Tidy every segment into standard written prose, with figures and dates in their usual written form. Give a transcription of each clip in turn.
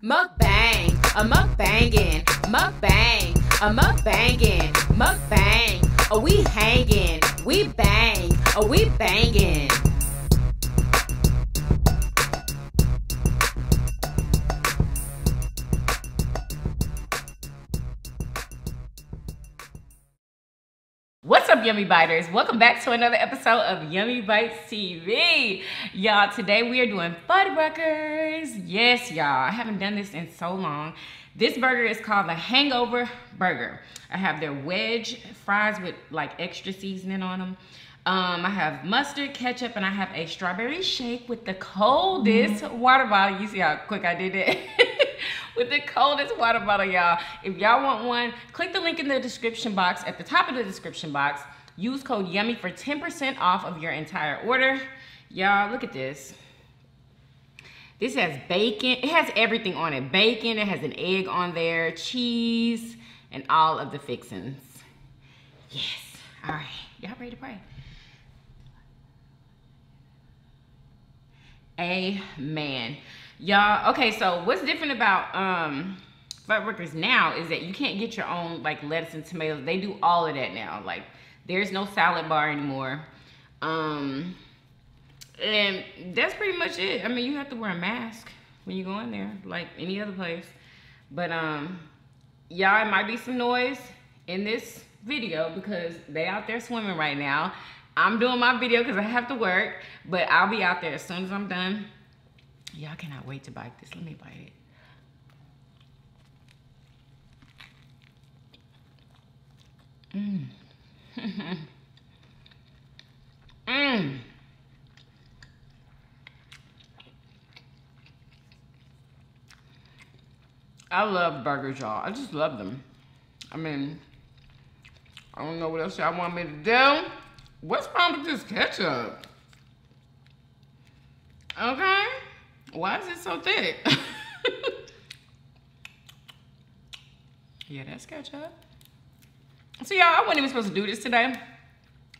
Mukbang, a mukbangin', mukbang, a mukbangin', mukbang, a we hangin', we bang, a we bangin'. What's up, Yummy Biters? Welcome back to another episode of Yummy Bites TV. Y'all, today we are doing Fuddruckers. Yes, y'all, I haven't done this in so long. This burger is called the Hangover Burger. I have their wedge fries with like extra seasoning on them. I have mustard, ketchup, and I have a strawberry shake with the coldest water bottle. You see how quick I did it? With the coldest water bottle, y'all. If y'all want one, click the link in the description box. At the top of the description box, use code YUMMY for 10% off of your entire order. Y'all, look at this. This has bacon. It has everything on it. Bacon, it has an egg on there, cheese, and all of the fixings. Yes. All right. Y'all ready to pray? Amen. Y'all, okay, so what's different about Fuddruckers now is that you can't get your own like lettuce and tomatoes. They do all of that now. Like, there's no salad bar anymore. And that's pretty much it. I mean, you have to wear a mask when you go in there, like any other place. But y'all, it might be some noise in this video because they out there swimming right now. I'm doing my video because I have to work, but I'll be out there as soon as I'm done. Y'all cannot wait to bite this. Let me bite it. I love burgers, y'all. I just love them. I mean, I don't know what else y'all want me to do. What's wrong with this ketchup? Okay. Why is it so thick? Yeah, that's ketchup. So y'all, I wasn't even supposed to do this today.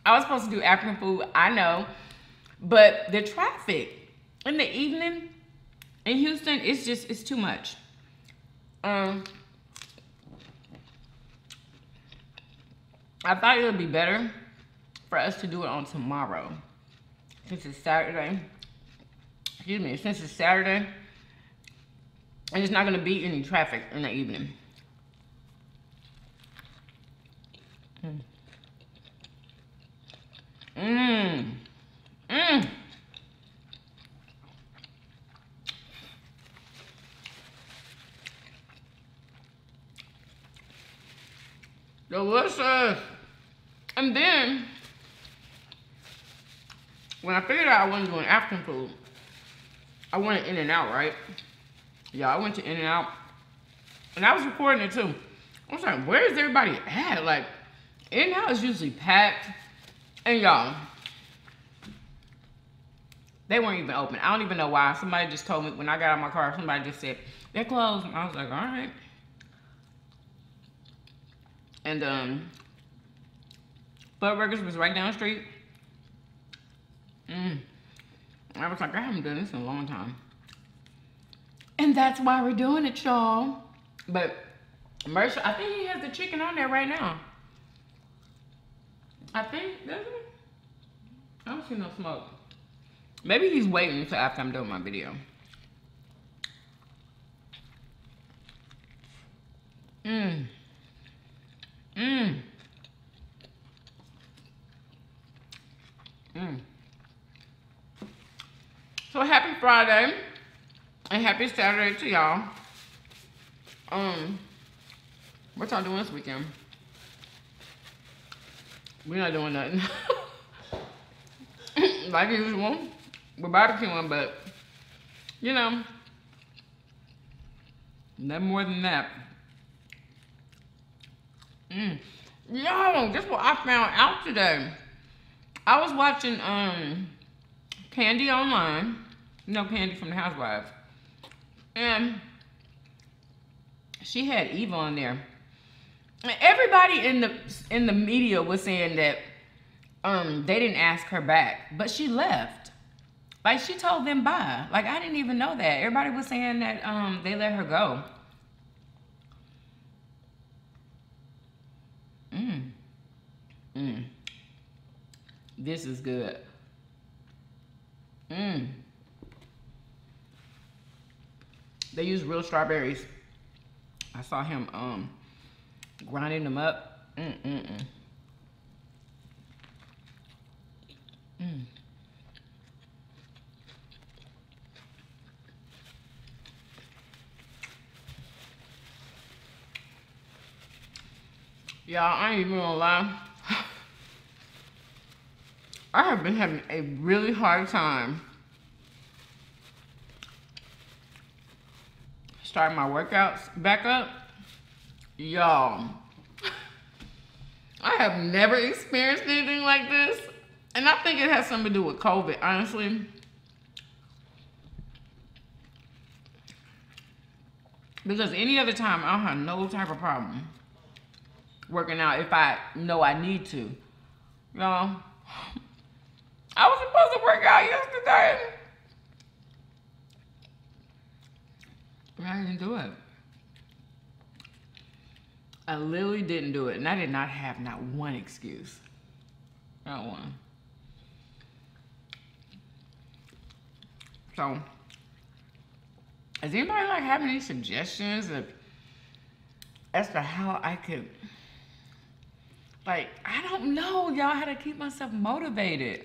I was supposed to do African food, I know. But the traffic in the evening in Houston, it's just, it's too much. I thought it would be better for us to do it on tomorrow, since it's Saturday. Excuse me, since it's Saturday, and it's not gonna be any traffic in the evening. Delicious. And then, when I figured out I wasn't doing African food, I went to In-N-Out, right? Yeah, I went to In-N-Out. And I was recording it too. I was like, where is everybody at? Like, In-N-Out is usually packed. And y'all, they weren't even open. I don't even know why. Somebody just told me when I got out of my car, somebody just said, they're closed. And I was like, all right. And Fuddruckers was right down the street. I was like, I haven't done this in a long time. And that's why we're doing it, y'all. But Mercer, I think he has the chicken on there right now. I think, doesn't it? I don't see no smoke. Maybe he's waiting until after I'm doing my video. So happy Friday and happy Saturday to y'all. What y'all doing this weekend? We're not doing nothing. Like usual, we're barbecuing, but you know, nothing more than that. Yo, guess what I found out today? I was watching Candy online, no Candy from the Housewives, and she had Eva on there. And everybody in the media was saying that they didn't ask her back, but she left. Like, she told them bye. Like, I didn't even know that. Everybody was saying that they let her go. This is good. They use real strawberries. I saw him grinding them up. Y'all, I ain't even gonna lie. I have been having a really hard time starting my workouts back up. Y'all, I have never experienced anything like this. And I think it has something to do with COVID, honestly. Because any other time, I don't have no type of problem working out if I know I need to. Y'all, I was supposed to work out yesterday, but I didn't do it. I literally didn't do it, and I did not have not one excuse. Not one. So, is anybody like having any suggestions of, as to how I could, like, I don't know, y'all, how to keep myself motivated?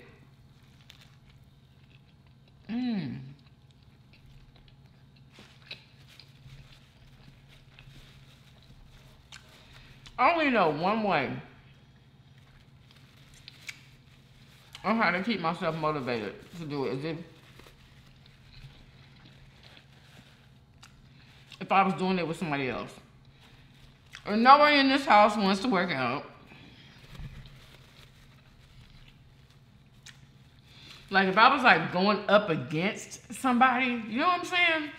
I only know one way on how to keep myself motivated to do it is if I was doing it with somebody else. And nobody in this house wants to work out. Like, if I was like going up against somebody, you know what I'm saying?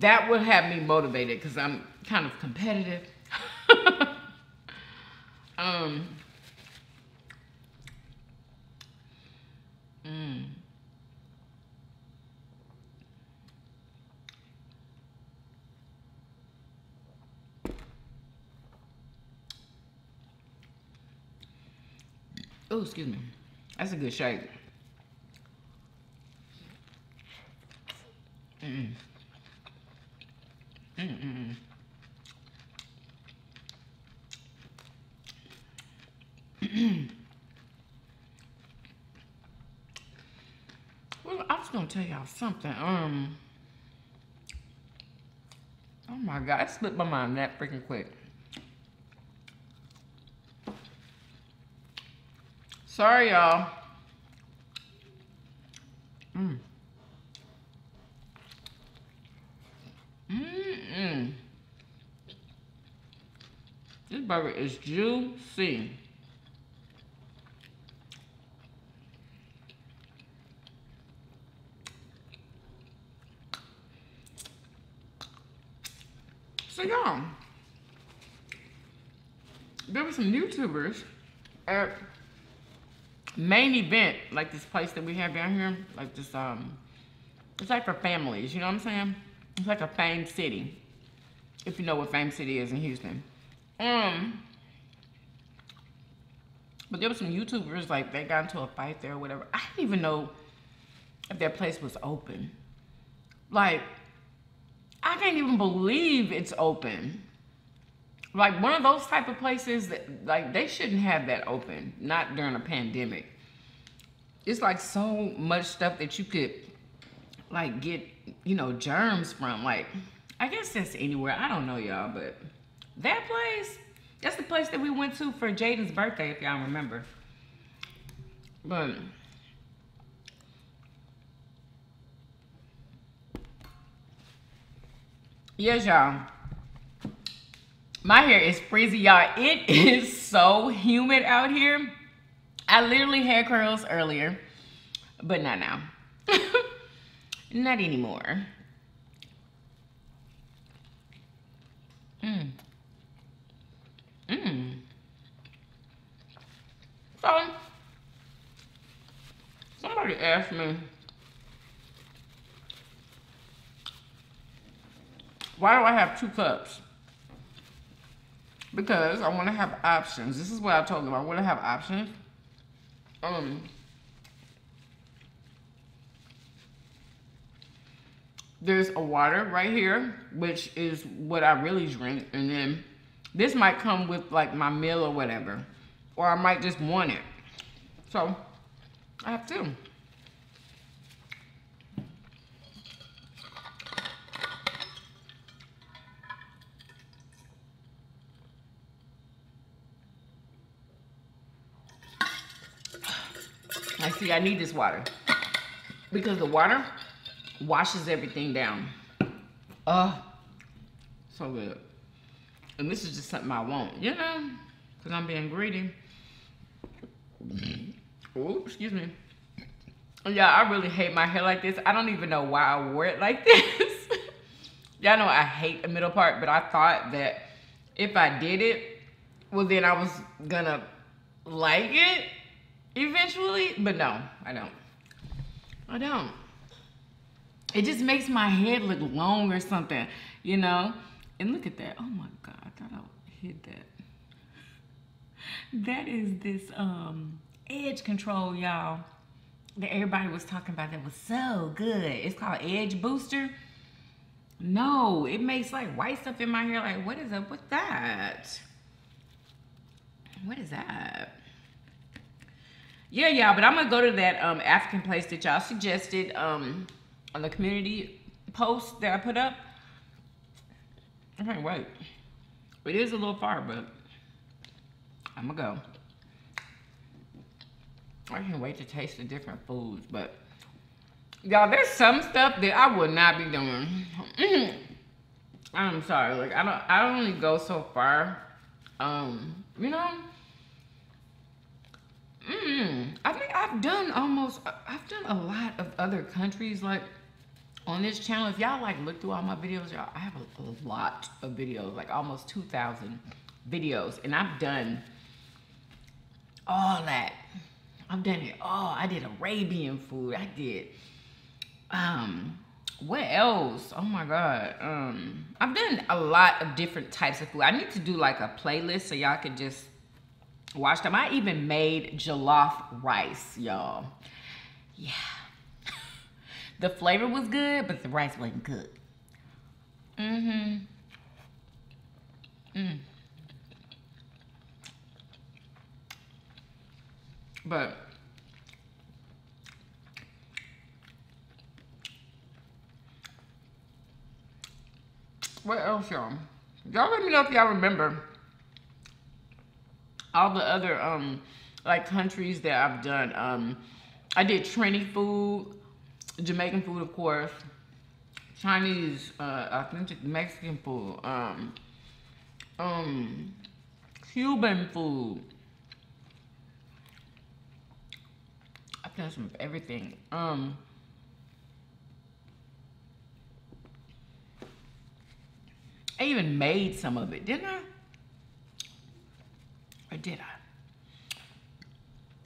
That would have me motivated because I'm kind of competitive. Oh, excuse me. That's a good shake. Well, I was gonna tell y'all something. Oh my God, it slipped my mind that freaking quick. Sorry, y'all. This burger is juicy. So y'all, there were some YouTubers at Main Event, like this place that we have down here, like this, it's like for families, you know what I'm saying? It's like a Fame City, if you know what Fame City is in Houston. But there were some YouTubers, like, they got into a fight there or whatever. I didn't even know if their place was open. Like, I can't even believe it's open. Like, one of those type of places that, like, they shouldn't have that open, not during a pandemic. It's like so much stuff that you could, like, get, you know, germs from. Like, I guess that's anywhere. I don't know, y'all, but that place, that's the place that we went to for Jaden's birthday, if y'all remember. But yes, y'all. My hair is freezing, y'all. It is so humid out here. I literally had curls earlier, but not now. Not anymore. So, somebody asked me Why do I have 2 cups? Because I want to have options. This is what I told them. I want to have options. There's a water right here, which is what I really drink. And then this might come with like my meal or whatever. Or I might just want it. So I have 2. I see, I need this water. Because the water washes everything down. So good. And this is just something I want, you know, because I'm being greedy. Oh, excuse me. Yeah, I really hate my hair like this. I don't even know why I wore it like this. Y'all know I hate the middle part, but I thought that if I did it, well, then I was gonna like it eventually. But no, I don't. I don't. It just makes my head look long or something, you know? And look at that. Oh my God, I thought I hit that. That is this edge control, y'all, that everybody was talking about that was so good. It's called Edge Booster. No, it makes like white stuff in my hair. Like, what is up with that? What is that? Yeah, y'all, but I'm gonna go to that African place that y'all suggested on the community post that I put up. I can't wait. It is a little far, but I'm gonna go. I can't wait to taste the different foods, but y'all, there's some stuff that I would not be doing. I'm sorry, like I don't only go so far. You know. I think I've done a lot of other countries, like on this channel. If y'all like look through all my videos, y'all, I have a lot of videos, like almost 2,000 videos, and I've done all that. I've done it all. I did Arabian food. I did what else? Oh my God. I've done a lot of different types of food. I need to do like a playlist so y'all could just watch them. I even made jollof rice, y'all. Yeah. The flavor was good, but the rice wasn't good. But what else, y'all? Y'all let me know if y'all remember all the other like countries that I've done. I did Trini food, Jamaican food, of course, Chinese, authentic Mexican food, Cuban food. I've done some of everything. I even made some of it, didn't I? Or did I?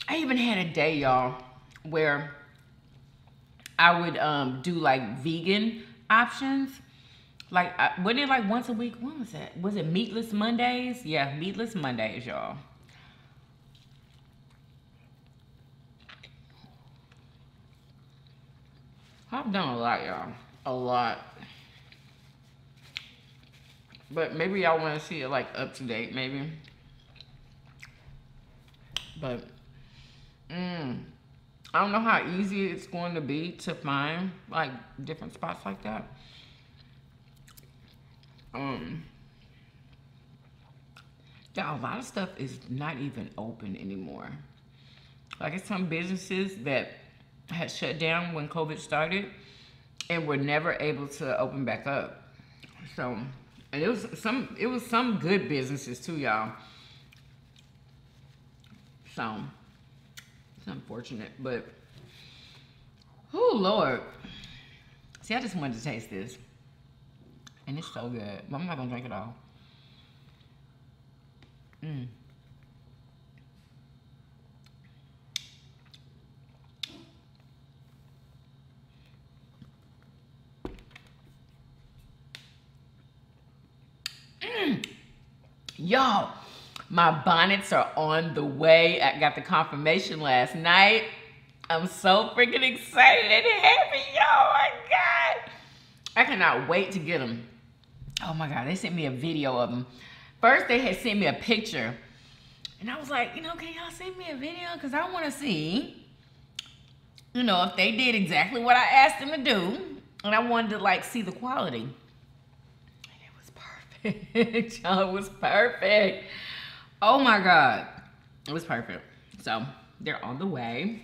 I even had a day, y'all, where I would do like vegan options. Like, wasn't it like once a week? When was that? Was it Meatless Mondays? Yeah, Meatless Mondays, y'all. I've done a lot, y'all. A lot. But maybe y'all want to see it like up to date, maybe. But I don't know how easy it's going to be to find like different spots like that. Yeah, a lot of stuff is not even open anymore. Like, it's some businesses that had shut down when COVID started and were never able to open back up. So, and it was some good businesses too, y'all. So, it's unfortunate, but, oh Lord. See, I just wanted to taste this. And it's so good, but I'm not gonna drink it all. Y'all, my bonnets are on the way. I got the confirmation last night. I'm so freaking excited and happy, y'all. Oh my God. I cannot wait to get them. Oh my God, they sent me a video of them. First, they had sent me a picture. And I was like, you know, can y'all send me a video? Because I want to see, you know, if they did exactly what I asked them to do. And I wanted to, like, see the quality. And it was perfect. Y'all, it was perfect. Oh my God. It was perfect. So, they're on the way.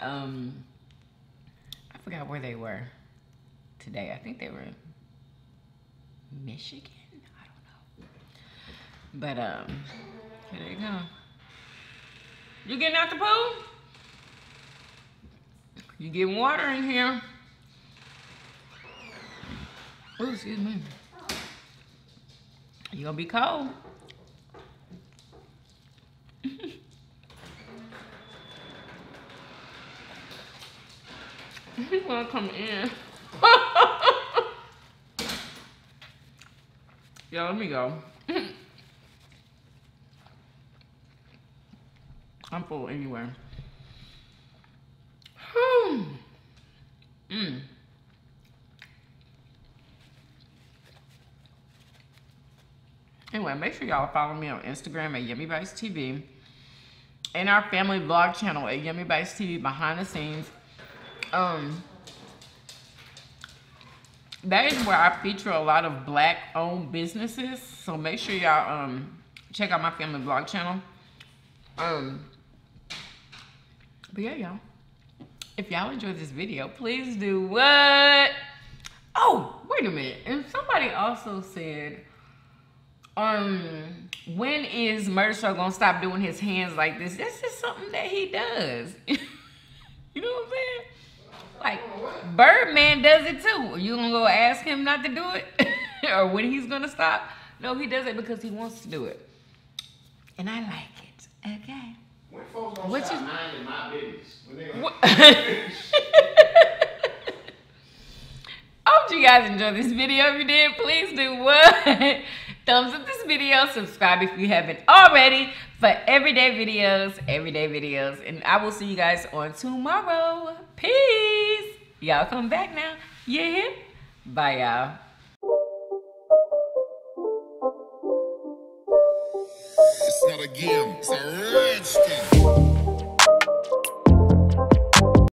I forgot where they were today. I think they were in Michigan. I don't know. But, here they go. You getting out the pool? You getting water in here? Oh, excuse me. You gonna be cold. He's gonna come in. Yo, let me go. I'm full anywhere. Anyway, make sure y'all follow me on Instagram at YummyBitesTV and our family vlog channel at YummyBitesTV behind the scenes. That is where I feature a lot of Black-owned businesses. So make sure y'all check out my family vlog channel. But yeah, y'all, if y'all enjoyed this video, please do what? Oh, wait a minute. And somebody also said, when is Murder Star gonna stop doing his hands like this? That's just something that he does. You know what I'm saying? Like, Birdman does it too. Are you gonna go ask him not to do it? Or when he's gonna stop? No, he does it because he wants to do it. And I like it. Okay. When folks gonna stop minding my business? When they gonna I hope you guys enjoyed this video. If you did, please do what? Thumbs up this video. Subscribe if you haven't already for everyday videos. And I will see you guys on tomorrow. Peace. Y'all come back now. Yeah. Bye, y'all. It's not a game, it's a rich thing.